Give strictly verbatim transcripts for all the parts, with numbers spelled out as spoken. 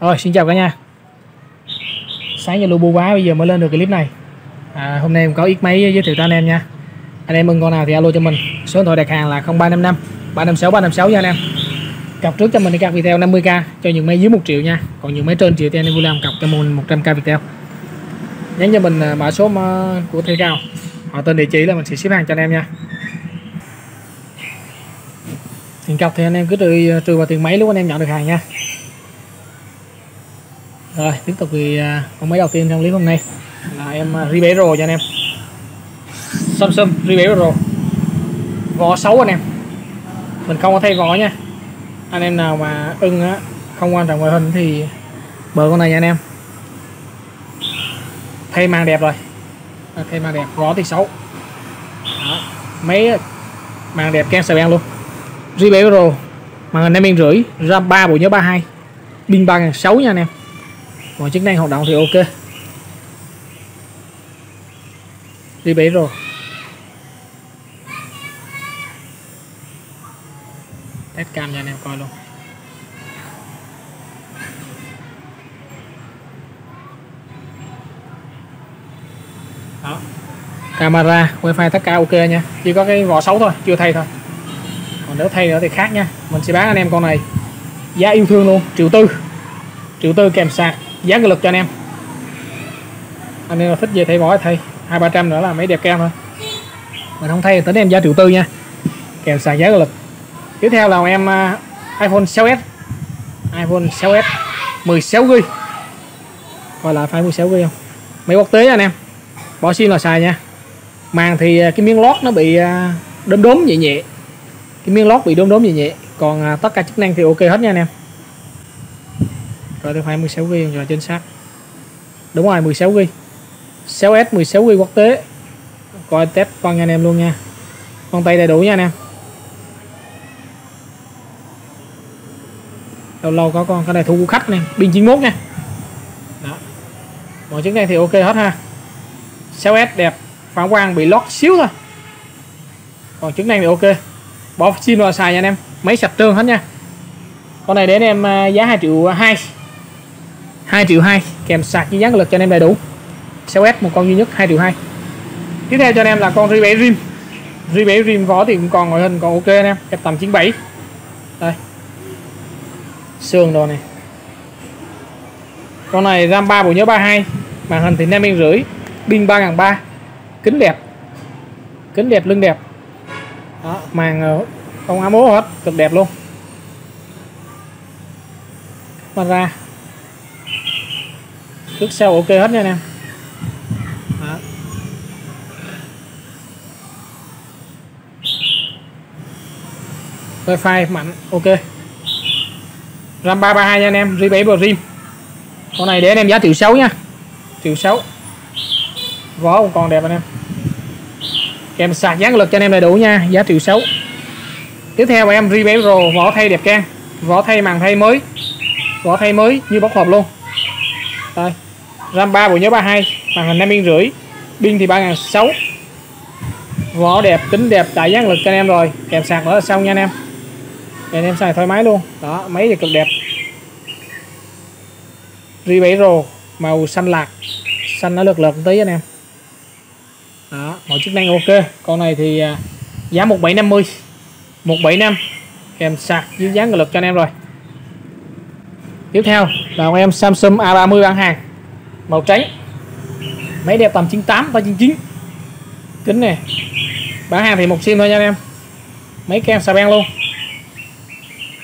Rồi xin chào cả nhà. Sáng giờ lu bu quá bây giờ mới lên được clip này. à, Hôm nay mình có ít máy giới thiệu cho anh em nha. Anh em mừng con nào thì alo cho mình. Số điện thoại đặt hàng là không ba năm năm ba năm sáu ba năm sáu nha anh em. Cọc trước cho mình cặp Viettel năm mươi k cho những máy dưới một triệu nha. Còn những máy trên triệu thì anh em vui làm cọc cho mình một trăm k Viettel. Nhắn cho mình mã số của thuê cao, họ tên địa chỉ là mình sẽ ship hàng cho anh em nha. Tiền cọc thì anh em cứ trừ, trừ vào tiền máy lúc anh em nhận được hàng nha. Rồi tiếp tục thì con máy đầu tiên trong clip hôm nay là em Ribeiro cho anh em. Samsung Ribeiro vỏ xấu anh em, mình không có thay vỏ nha. Anh em nào mà ưng á, không quan trọng ngoại hình thì bờ con này nha anh em. Thay màn đẹp rồi, thay màn đẹp, vỏ thì xấu. Đó, mấy màn đẹp kem sờ beng luôn. Ribeiro màn hình năm inch rưỡi, RAM ba bộ nhớ ba mươi hai, pin ba nghìn sáu trăm nha anh em. Còn chức năng hoạt động thì ok. Ribeiro test cam cho anh em coi luôn. Đó, camera, wifi tất cả ok nha. Chỉ có cái vỏ xấu thôi, chưa thay thôi. Còn nếu thay nữa thì khác nha. Mình sẽ bán anh em con này giá yêu thương luôn, triệu tư, triệu tư kèm sạc, giá cực lực cho anh em. Anh em là thích về thay vỏ thay, hai ba trăm nữa là mấy đẹp cam thôi. Mình không thay tính em giá triệu tư nha, kèm sạc giá cực lực. Tiếp theo là em iPhone sáu S, iPhone sáu S mười sáu gi-ga-bai, coi là phải mười sáu gi-ga-bai không, máy quốc tế anh em, bỏ sim là xài nha. Màn thì cái miếng lót nó bị đốm đốm nhẹ nhẹ, cái miếng lót bị đốm đốm nhẹ nhẹ, còn tất cả chức năng thì ok hết nha anh em. Rồi tôi phải mười sáu gi-ga-bai rồi, chính xác, đúng rồi mười sáu gi-ga-bai, sáu S mười sáu gi-ga-bai quốc tế, coi test con anh em luôn nha, con tay đầy đủ nha anh em. Lâu lâu có con cái này thu của khách này, pin chín mốt nha. Đó, mọi chức năng thì ok hết ha. sáu S đẹp, phản quang bị lót xíu thôi, còn chức năng thì ok. Bỏ sim vào xài nha anh em, máy sạch trơn hết nha. Con này để anh em giá hai triệu hai, hai triệu hai kèm sạc với giá lực cho anh em đầy đủ. sáu S một con duy nhất hai triệu hai. Tiếp theo cho anh em là con Ribeiro Rim. Ribeiro Rim vỏ thì cũng còn ngoại hình còn ok anh em, cái tầm chín bảy. Đây, xương đồ này. Con này RAM ba bộ nhớ ba mươi hai, màn hình thì năm inch rưỡi, pin ba nghìn ba trăm, kính đẹp, kính đẹp, lưng đẹp. Đó, màn không ám ố hết, cực đẹp luôn. Camera trước sau ok hết nha anh em. Đó, wifi mạnh ok. RAM ba ba hai nha anh em, Ribeiro Rim. Con này để anh em giá triệu sáu nha, triệu sáu. Vỏ cũng còn đẹp anh em, kèm sạc giá lực cho anh em đầy đủ nha, giá triệu sáu. Tiếp theo em Ribeiro vỏ thay đẹp can, vỏ thay màn thay mới, vỏ thay mới như bóc hộp luôn. Đây, RAM ba bộ nhớ ba mươi hai, màn hình năm inch rưỡi, pin thì ba nghìn sáu trăm. Vỏ đẹp, kính đẹp, đại giá lực cho anh em rồi, kèm sạc nữa là xong nha anh em. Để anh em xài thoải mái luôn. Đó, máy thì cực đẹp. Ribeiro màu xanh lạc, xanh nó lượt lượt tí anh em. Đó, mọi chức năng ok. Con này thì giá một bảy năm mươi, một bảy năm kèm sạc dưới giá lực cho anh em rồi. Tiếp theo là em Samsung A ba mươi bán hàng màu trắng, máy đẹp tầm chín tám ba chín chín, kính này, bán hàng thì một sim thôi nha anh em, máy kem xà beng luôn.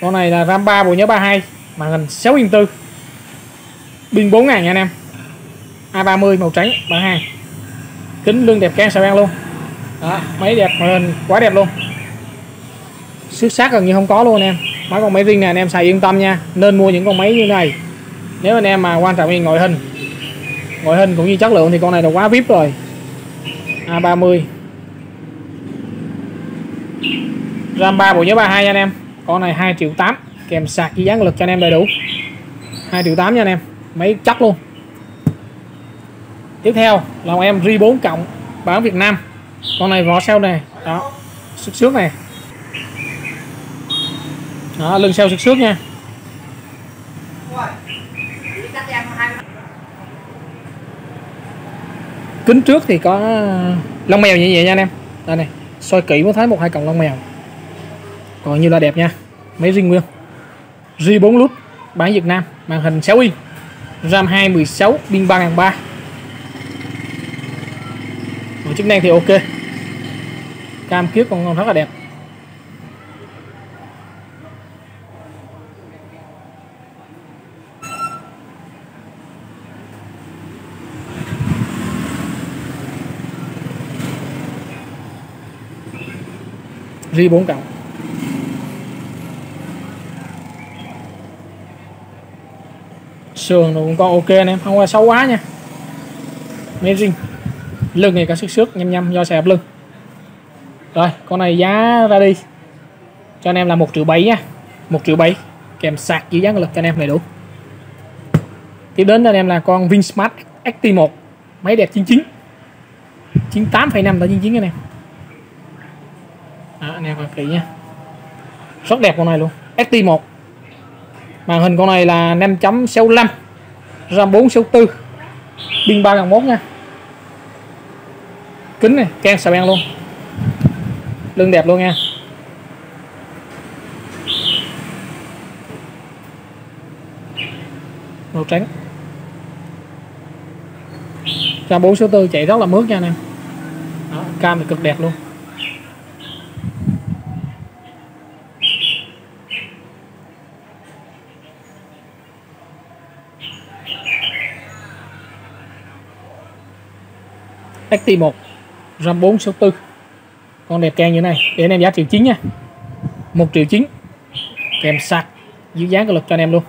Con này là RAM ba bộ nhớ ba mươi hai, màn hình sáu inch tư, pin bốn nghìn nha anh em. A ba mươi màu trắng bán hàng, kính lưng đẹp can xà beng luôn. Đó, máy đẹp, màn hình quá đẹp luôn, xước xác gần như không có luôn anh em. Mấy con máy riêng này anh em xài yên tâm nha, nên mua những con máy như này. Nếu anh em mà quan trọng về ngoại hình, ngoại hình cũng như chất lượng thì con này là quá vê i pê rồi. A ba mươi RAM ba bộ nhớ ba mươi hai nha anh em. Con này hai triệu tám kèm sạc với giá lực cho anh em đầy đủ, hai triệu tám nha anh em, máy chắc luôn. Tiếp theo là em Ri bốn cộng bán Việt Nam, con này vỏ sau này, đó, xước xước này, đó, lưng sau xước xước nha. Kính trước thì có lông mèo như vậy nha anh em. Đây này, soi kỹ mới thấy một hai cọng lông mèo. Còn như là đẹp nha. Máy riêng nguyên G bốn lút, bán Việt Nam, màn hình sáu inch, RAM hai mười sáu, pin ba nghìn ba trăm. Chức năng thì ok. Cam kiếp còn, còn rất là đẹp. G bốn cộng. Sườn nó cũng còn ok anh em, không qua xấu quá nha. Máy riêng. Lưng này có sức xước nhăm nhăm do xẹp lưng. Rồi con này giá ra đi cho anh em là một triệu bảy nha, một triệu bảy kèm sạc giữ giá lực cho anh em đầy đủ. Tiếp đến cho anh em là con Vinsmart X T một, máy đẹp chín chín, chín tám phẩy năm tới chín chín anh em. Đó, anh em coi kỹ nha, rất đẹp con này luôn. X T một, màn hình con này là năm chấm sáu lăm, RAM bốn sáu tư, pin ba nghìn một trăm nha. Kính này, keng xà beng luôn. Lưng đẹp luôn nha. Màu trắng. RAM bốn sáu tư chạy rất là mướt nha anh em. Đó, cam thì cực đẹp luôn. X T một, RAM bốn sáu tư, con đẹp càng như này để anh em giá triệu chín nha, một triệu chín kèm sạc giữ giá cơ lực cho anh em luôn.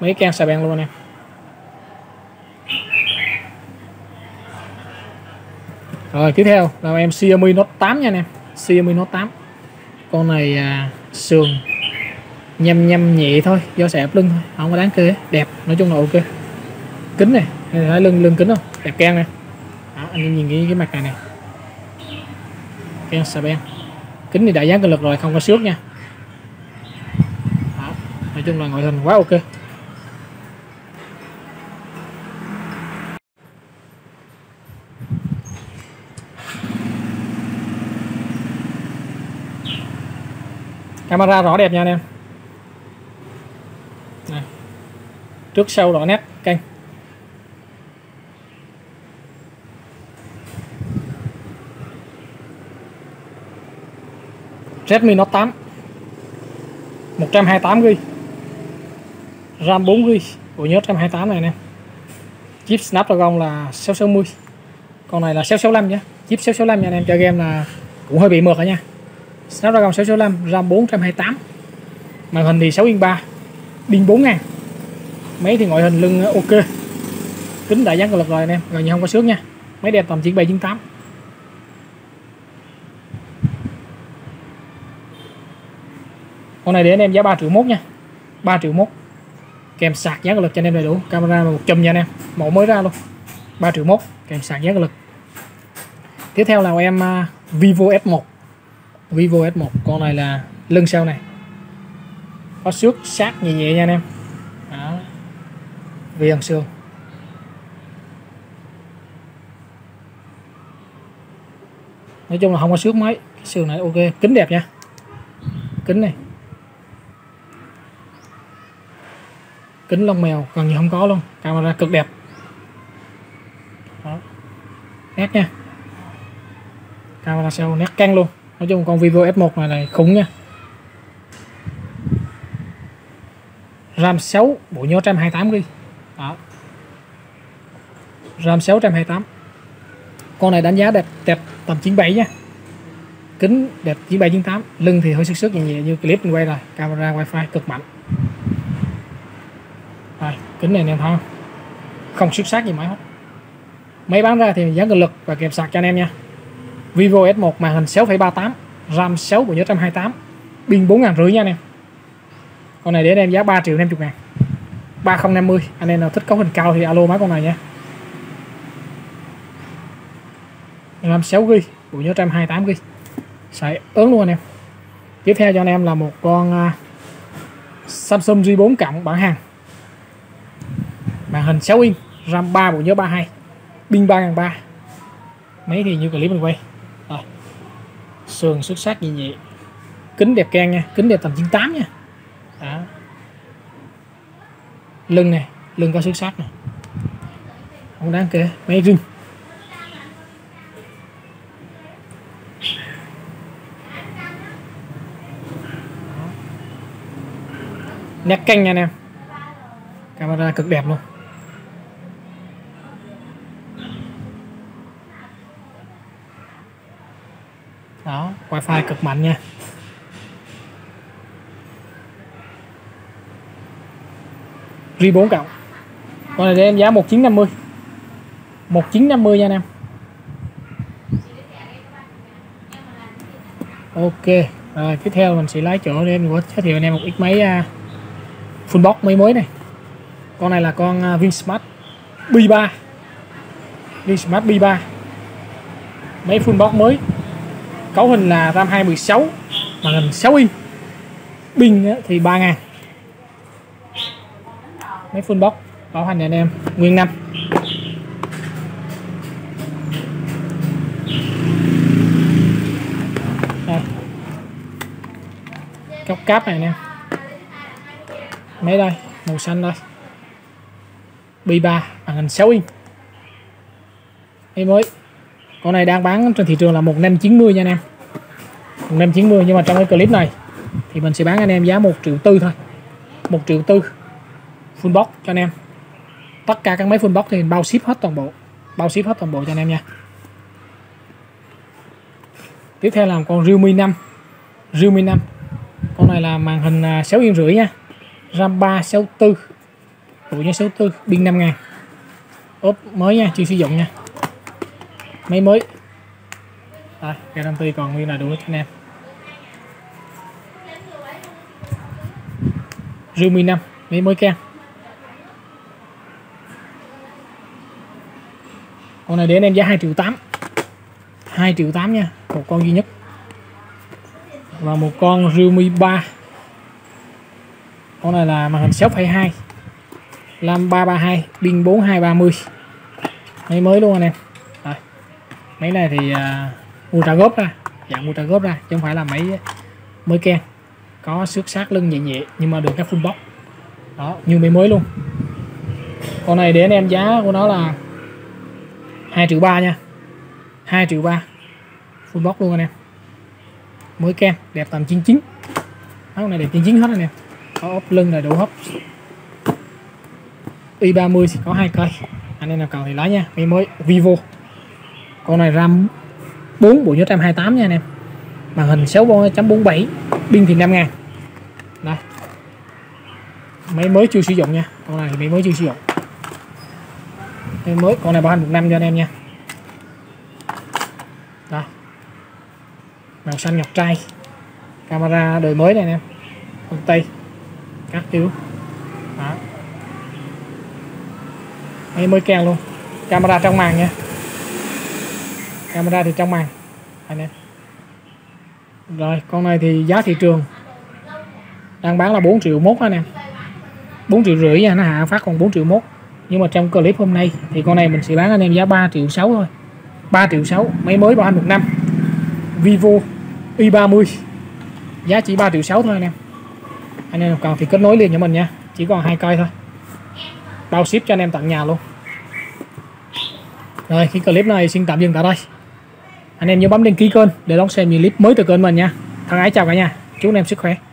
Mấy càng xà beng luôn anh em. Rồi tiếp theo là em Xiaomi Note tám nha anh em. Xiaomi Note tám, con này à, sườn nhăm nhăm nhẹ thôi do xẹp lưng thôi, không có đáng kê, đẹp, nói chung là ok. Kính này, thấy lưng lưng kính không, đẹp càng nè. Anh em nhìn cái, cái mặt này nè, keng xà beng. Kính thì đã dán cơ lực rồi, không có xước nha. Đó, nói chung là ngoại hình quá ok. Camera rõ đẹp nha anh em. Này, trước sau rõ nét canh. Redmi Note tám, một trăm hai mươi tám gi-ga-bai, RAM bốn gi-ga-bai, bộ nhớ một trăm hai mươi tám này nè. Chip Snapdragon là sáu sáu mươi, con này là sáu sáu lăm nhé. Chip sáu sáu lăm nha anh em, chơi game là cũng hơi bị mượt rồi nha. Snapdragon sáu sáu lăm, RAM bốn trăm hai mươi tám, màn hình thì sáu inch ba, pin bốn nghìn. Máy thì ngoại hình lưng ok, kính đã dán cơ lực rồi anh em, gần như không có xước nha. Máy đẹp tầm chín bảy chín tám. Con này để anh em giá ba triệu mốt nha, ba triệu mốt kèm sạc giá cơ lực cho anh em đầy đủ. Camera một chùm nha anh em, mẫu mới ra luôn. Ba triệu mốt kèm sạc giá cơ lực. Tiếp theo là em Vivo F một. Vivo F một, con này là lưng sau này có xước sát nhẹ nhẹ nha anh em. Đó, viền xương. Nói chung là không có xước mấy. Cái xương này ok, kính đẹp nha. Kính này, kính lông mèo gần như không có luôn, camera cực đẹp. Đó, nét nha, camera sau nét căng luôn. Nói chung con Vivo F một này này khủng nha. RAM sáu, bộ nhớ một trăm hai mươi tám gi-ga-bai. Đó, RAM sáu một trăm hai mươi tám. Con này đánh giá đẹp, đẹp tầm chín bảy nha. Kính đẹp chín bảy chín tám, lưng thì hơi sức sức nhẹ nhẹ như clip mình quay rồi. Camera wifi cực mạnh. Rồi, kính này anh em thấy không? Không xước sát gì máy hết. Máy bán ra thì giá cơ lực và kèm sạc cho anh em nha. Vivo F một, màn hình sáu phẩy ba tám, RAM sáu, bộ nhớ một trăm hai mươi tám, pin bốn nghìn rưỡi nha anh em. Con này để anh em giá ba triệu năm mươi ngàn, ba không năm mươi. Anh em nào thích cấu hình cao thì alo máy con này nha. RAM sáu gi-ga-bai, bộ nhớ một trăm hai mươi tám gi-ga-bai, xài ớn luôn anh em. Tiếp theo cho anh em là một con Samsung G bốn cộng bản hàng. màn hình sáu inch, RAM ba, bộ nhớ ba mươi hai, pin ba nghìn ba trăm. Máy thì như clip mình quay. Rồi. Sườn xuất sắc như vậy. Kính đẹp keng nha, kính đẹp tầm chín tám nha. Đó. Lưng này, lưng có xuất sắc nè. Không đáng kể, máy riêng. Nét canh nha anh em. Camera cực đẹp luôn. Đó, wifi cực mạnh nha. Ribeiro cộng. Con này để em giá một nghìn chín trăm năm mươi. một nghìn chín trăm năm mươi nha anh em. Ok, rồi tiếp theo mình sẽ lái chỗ để em giới thiệu anh em một ít máy full box, máy mới này. Con này là con Vinsmart P ba. Vinsmart P ba. Máy full box mới. Cấu hình là RAM hai mười sáu, màn hình sáu inch. Pin thì ba nghìn. Máy full box, bảo hành anh em nguyên năm. Cốc cáp này nè. Máy đây, màu xanh đây. P ba, màn hình sáu inch. Máy mới. Con này đang bán trên thị trường là một nghìn năm trăm chín mươi nha anh em. một nghìn năm trăm chín mươi, nhưng mà trong cái clip này thì mình sẽ bán anh em giá một triệu tư thôi. một triệu tư. Full box cho anh em. Tất cả các máy full box thì bao ship hết toàn bộ. Bao ship hết toàn bộ cho anh em nha. Tiếp theo là con Realme năm. Realme năm. Con này là màn hình sáu inch rưỡi nha. RAM ba sáu tư. Bộ nhớ sáu tư, pin năm nghìn. Ốp mới nha, chưa sử dụng nha. Máy mới. Đây, guarantee còn nguyên là đủ hết cho anh em. Realme năm, máy mới keng. Con này để anh em giá hai triệu tám. hai triệu tám nha, một con duy nhất. Và một con Realme ba. Con này là màn hình sáu phẩy hai. RAM ba ba hai, pin bốn hai ba mươi. Máy mới luôn anh em. Rồi. Máy này thì uh, mua trả góp ra, dạng mua trả góp ra chứ không phải là máy mới keng. Có xước sát lưng nhẹ nhẹ nhưng mà được cái full box. Đó, như máy mới luôn. Con này để anh em giá của nó là hai triệu ba nha. hai triệu ba. Full box luôn anh em. Mới keng, đẹp tầm chín chín. Con này đẹp chín chín hết anh em. Có ốp lưng là đủ hấp. i ba mươi thì có hai cây. Anh em nào cần thì lái nha. Máy mới Vivo. Con này RAM bốn, bộ nhớ một trăm hai mươi tám nha anh em. Màn hình sáu chấm bốn bảy, pin thì năm nghìn. Đây. Máy mới chưa sử dụng nha. Con này máy mới chưa sử dụng. Máy mới, con này bảo hành một năm cho anh em nha. Đây. Màu xanh ngọc trai. Camera đời mới này anh em. Con tay các kiểu. Đó. Máy mới keng luôn. Camera trong màn nha. Camera thì trong màn anh em. Rồi con này thì giá thị trường đang bán là bốn triệu mốt anh em. Bốn triệu rưỡi nha, nó hạ phát còn bốn triệu mốt. Nhưng mà trong clip hôm nay thì con này mình sẽ bán anh em giá ba triệu sáu thôi. Ba triệu sáu, máy mới bảo hành một năm. Vivo i ba mươi. Giá chỉ ba triệu sáu thôi anh em. Anh em còn thì kết nối liền cho mình nha. Chỉ còn hai cây thôi. Bao ship cho anh em tận nhà luôn. Rồi cái clip này xin tạm dừng tại đây. Anh em nhớ bấm đăng ký kênh để đón xem những clip mới từ kênh mình nha. Thân ái chào cả nhà. Chúc anh em sức khỏe.